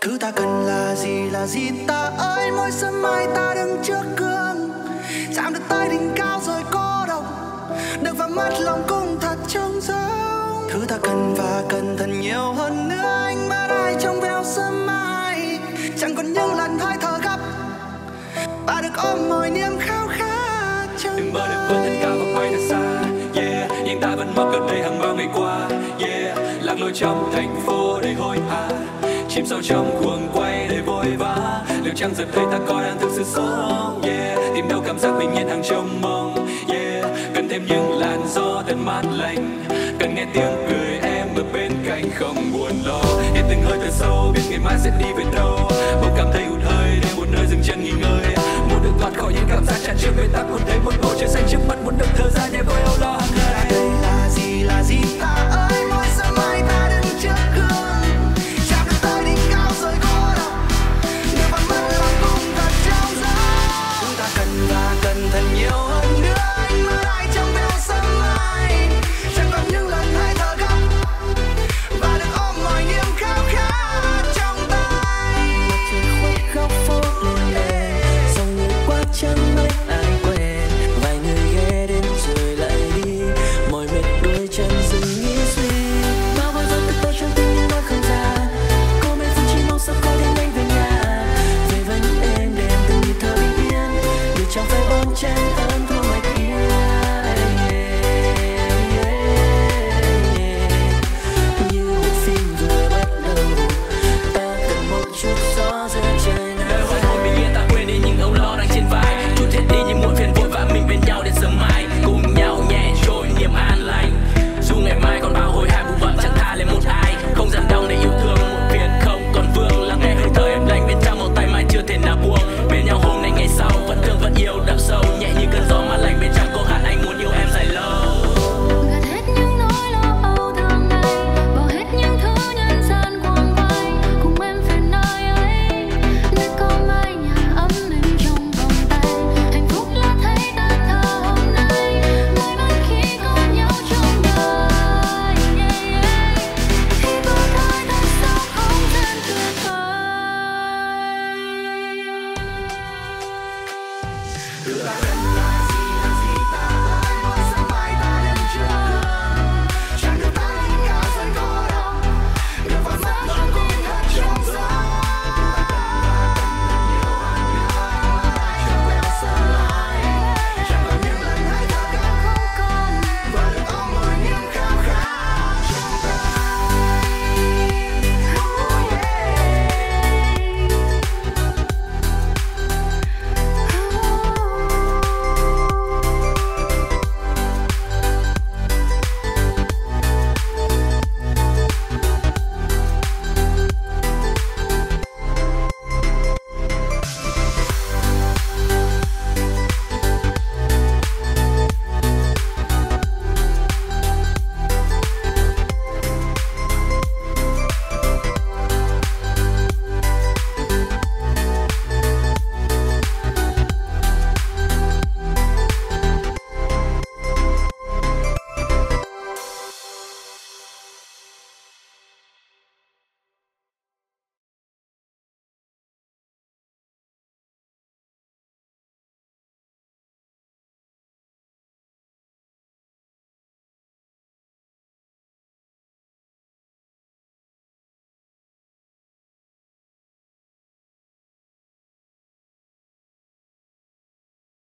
Thứ ta cần là gì ta ơi, mỗi sớm mai ta đứng trước gương, chạm được tay đỉnh cao rồi cô độc, được vào mắt lòng cũng thật trong giống. Thứ ta cần và cần thật nhiều hơn nữa, anh mắt ai trong veo sớm mai, chẳng còn những lần hai thở gấp, và được ôm mọi niềm khao khát trong đời. Đừng mơ được vươn thật cao và quay thật xa, yeah, nhưng ta vẫn mong gần đây hàng bao ngày qua, yeah, lạc lối trong thành phố đầy hối hả. Chìm sâu trong cuồng quay đầy vội vã, liệu chẳng giật đây ta có đang thực sự sống, yeah, tìm đâu cảm giác bình yên hàng trông mong, yeah, cần thêm những làn gió thân mát lành, cần nghe tiếng cười em ở bên cạnh, không buồn lo em từng hơi thở sâu, biết ngày mai sẽ đi về đâu, bỗng cảm thấy hụt hơi để một nơi dừng chân nghỉ ngơi, muốn được thoát khỏi những cảm giác chán chường, người ta muốn thấy một bầu trời xanh trước mắt, muốn được thở ra nhẹ vội âu lo hàng ngày. Đây là gì ta ơi?